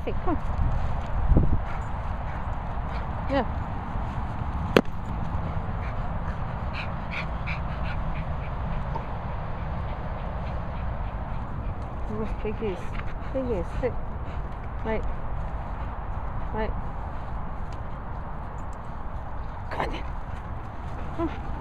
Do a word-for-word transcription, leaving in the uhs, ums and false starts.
Perfect, come on. Yeah. Big ears, big ears, sit. Right. Right. Come on then. Come on.